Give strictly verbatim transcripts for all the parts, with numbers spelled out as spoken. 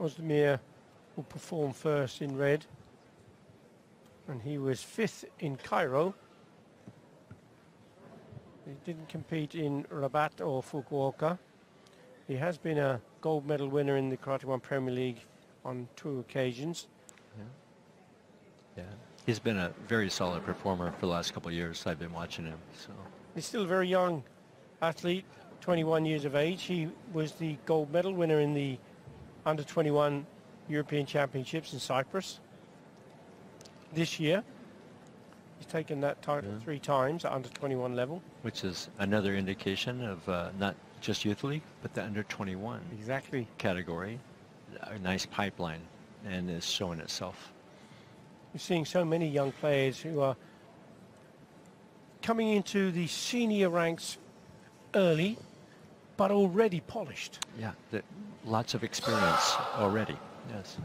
Ozdemir will perform first in red, and he was fifth in Cairo. He didn't compete in Rabat or Fukuoka. He has been a gold medal winner in the Karate One Premier League on two occasions. Yeah. Yeah. He's been a very solid performer for the last couple of years. I've been watching him. So he's still a very young athlete, twenty-one years of age. He was the gold medal winner in the under twenty-one European Championships in Cyprus this year. He's taken that title yeah. three times at under twenty-one level. Which is another indication of uh, not just youth league, but the under twenty-one exactly category. A nice pipeline, and is showing itself. We're seeing so many young players who are coming into the senior ranks early, but already polished. Yeah, the, lots of experience already, yes.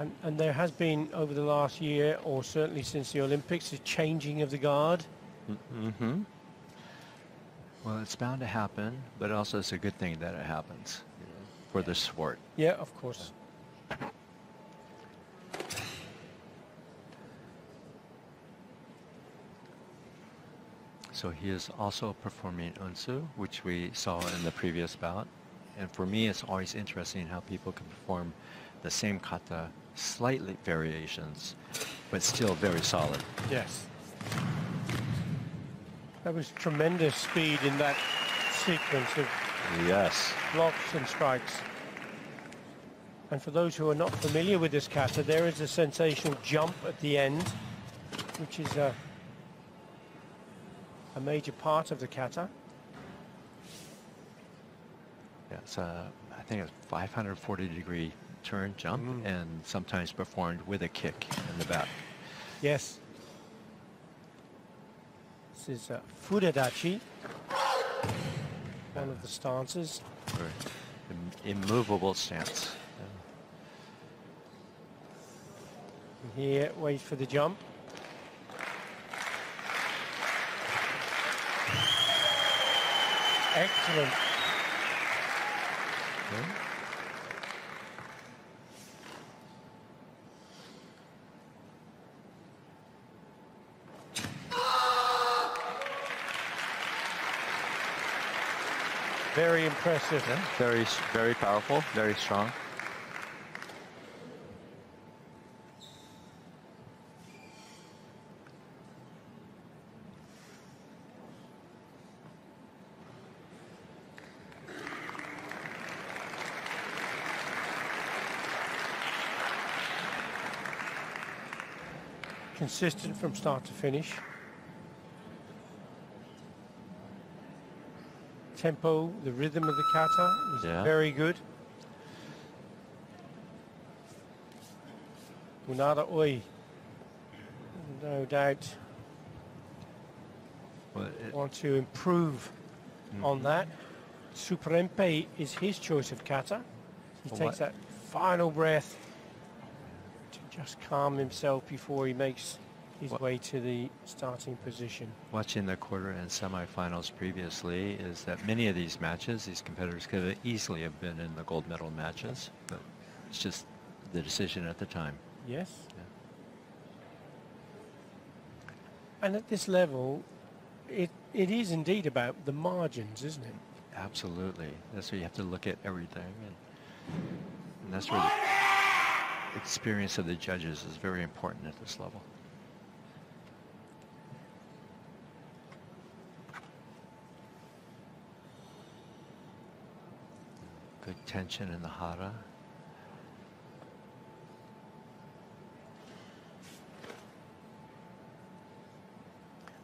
And, and there has been, over the last year, or certainly since the Olympics, a changing of the guard. Mm-hmm. Well, it's bound to happen, but also it's a good thing that it happens for this sport. Yeah, of course. Yeah. So he is also performing Unsu, which we saw in the previous bout. And for me, it's always interesting how people can perform the same kata, slightly variations, but still very solid. Yes. That was tremendous speed in that sequence of yes. blocks and strikes. And for those who are not familiar with this kata, there is a sensational jump at the end, which is a a major part of the kata. Yeah, it's a, I think it's five hundred forty degree turn jump, mm. and sometimes performed with a kick in the back. Yes. This is a fudo dachi, one uh, of the stances. Im immovable stance. Yeah. Here, wait for the jump. Excellent. Okay. Very impressive. Yeah, very, very powerful, very strong. Consistent from start to finish. Tempo, the rhythm of the kata was yeah. very good. Unada oi, no doubt. Well, it, want to improve mm-hmm. on that. Super Empi is his choice of kata. He well, takes that final breath. Just calm himself before he makes his what? way to the starting position. Watching the quarter and semifinals previously is that many of these matches, these competitors could have easily have been in the gold medal matches, but it's just the decision at the time. Yes. Yeah. And at this level, it, it is indeed about the margins, isn't it? Absolutely. That's where you have to look at everything. And, and that's where the experience of the judges is very important at this level. Good tension in the hara.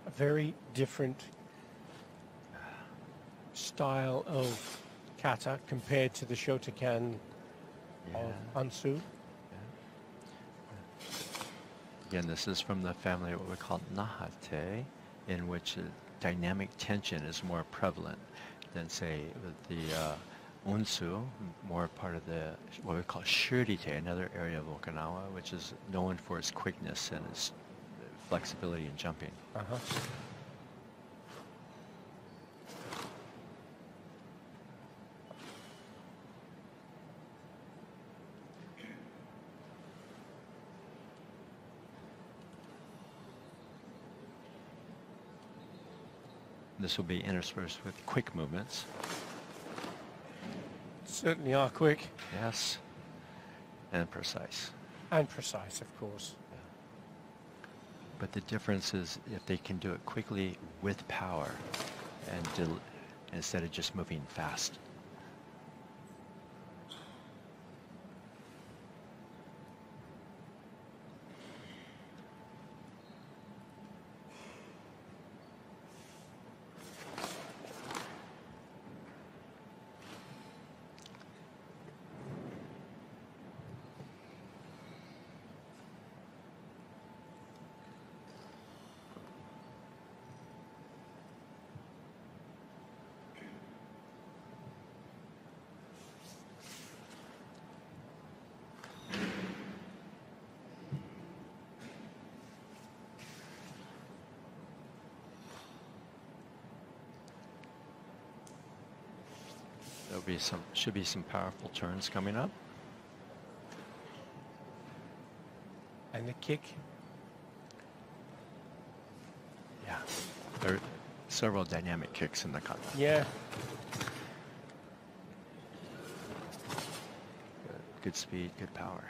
A very different style of kata compared to the Shotokan yeah. of Unsu. Again, this is from the family of what we call Nahate, in which uh, dynamic tension is more prevalent than, say, the uh, Unsu, more part of the what we call Shurite, another area of Okinawa, which is known for its quickness and its flexibility in jumping. Uh-huh. this will be interspersed with quick movements. Certainly are quick. Yes. And precise. And precise, of course. Yeah. But the difference is if they can do it quickly with power and del instead of just moving fast. There'll be some, should be some powerful turns coming up. And the kick. Yeah, there are several dynamic kicks in the kata. Yeah. Good, good speed, good power.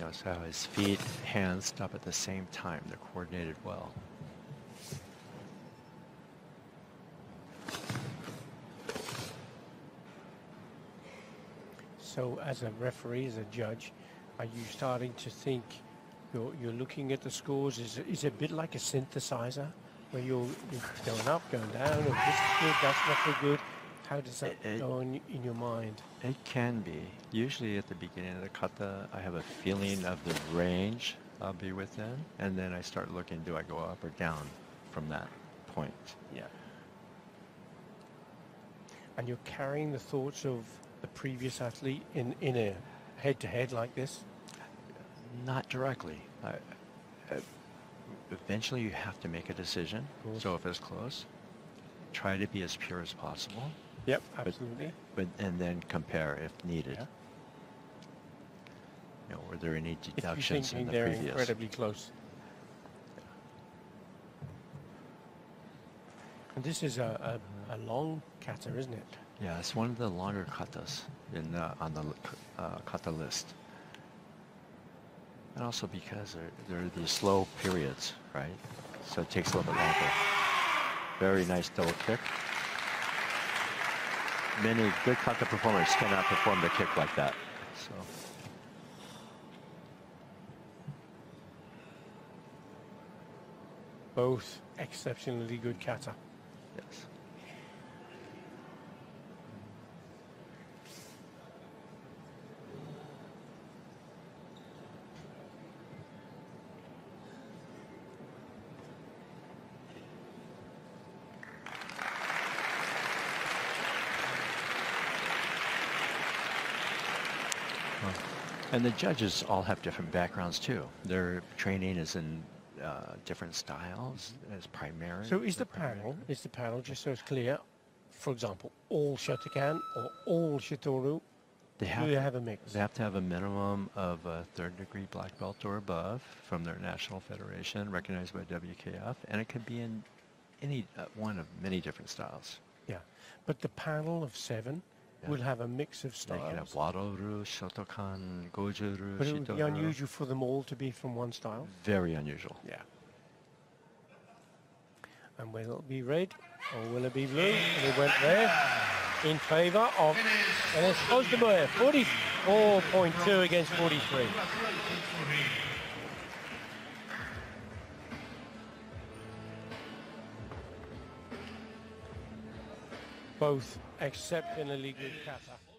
Notice how his feet, hands stop at the same time. They're coordinated well. So as a referee, as a judge, are you starting to think you're, you're looking at the scores? Is, is it a bit like a synthesizer where you're, you're going up, going down, or this is good, that's not so good? How does that it, go on in your mind? It can be. Usually at the beginning of the kata, I have a feeling of the range I'll be within, and then I start looking, do I go up or down from that point? Yeah. And you're carrying the thoughts of the previous athlete in, in a head-to-head like this? Not directly. I, I, eventually you have to make a decision, so if it's close, try to be as pure as possible. Yep, absolutely. But, but and then compare if needed. Yeah. You know, were there any deductions in the previous? They're incredibly close. Yeah. And this is a, a, a long kata, isn't it? Yeah, it's one of the longer katas in uh, on the uh, kata list. And also because there, there are these slow periods, right? So it takes a little bit longer. Very nice double kick. Many good kata performers cannot perform the kick like that. So. Both exceptionally good kata. Yes. And the judges all have different backgrounds too. Their training is in uh, different styles as primary. So is the panel, is the panel, just so it's clear, for example, all Shotokan or all Shitoru, they have, do they have a mix? They have to have a minimum of a third degree black belt or above from their national federation recognized by W K F, and it could be in any uh, one of many different styles. Yeah, but the panel of seven, yeah, we'll have a mix of styles. They can have Wado-ru, Shotokan, Goju-ru, but it would be unusual for them all to be from one style? Very unusual. Yeah. And will it be red or will it be blue? And it went there in favour of Enes Ozdemir, forty-four point two against forty-three. Both exceptionally good kata.